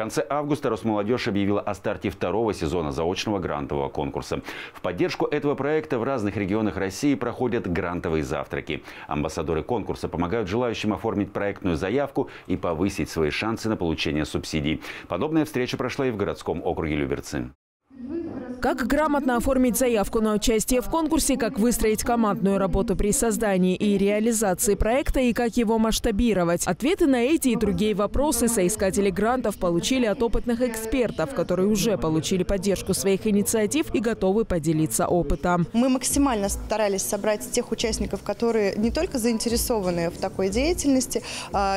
конце августа Росмолодежь объявила о старте второго сезона заочного грантового конкурса. В поддержку этого проекта в разных регионах России проходят грантовые завтраки. Амбассадоры конкурса помогают желающим оформить проектную заявку и повысить свои шансы на получение субсидий. Подобная встреча прошла и в городском округе Люберцы. Как грамотно оформить заявку на участие в конкурсе, как выстроить командную работу при создании и реализации проекта и как его масштабировать. Ответы на эти и другие вопросы соискатели грантов получили от опытных экспертов, которые уже получили поддержку своих инициатив и готовы поделиться опытом. Мы максимально старались собрать тех участников, которые не только заинтересованы в такой деятельности,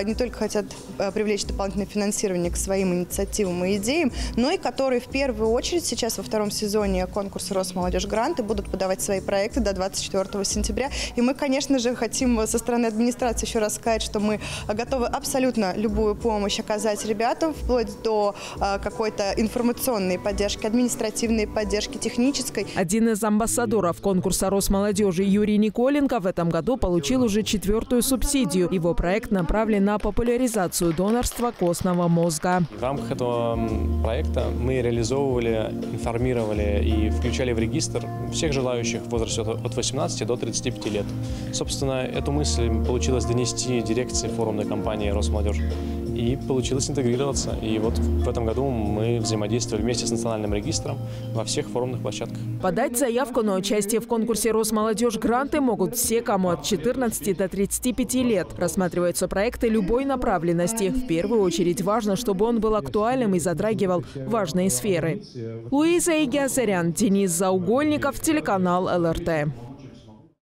не только хотят привлечь дополнительное финансирование к своим инициативам и идеям, но и которые в первую очередь сейчас во втором сезоне конкурса «Росмолодежь гранты» будут подавать свои проекты до 24 сентября. И мы, конечно же, хотим со стороны администрации еще раз сказать, что мы готовы абсолютно любую помощь оказать ребятам, вплоть до какой-то информационной поддержки, административной поддержки, технической. Один из амбассадоров конкурса «Росмолодежи» Юрий Николенко в этом году получил уже 4-ю субсидию. Его проект направлен на популяризацию донорства костного мозга. В рамках этого проекта мы реализовывали, информировали и включали в регистр всех желающих в возрасте от 18 до 35 лет. Собственно, эту мысль получилось донести дирекции форумной компании «Росмолодежь». И получилось интегрироваться. И вот в этом году мы взаимодействовали вместе с Национальным реестром во всех форумных площадках. Подать заявку на участие в конкурсе «Росмолодежь гранты» могут все, кому от 14 до 35 лет. Рассматриваются проекты любой направленности. В первую очередь важно, чтобы он был актуальным и затрагивал важные сферы. Луиза Егиазарян, Денис Заугольников, телеканал ЛРТ.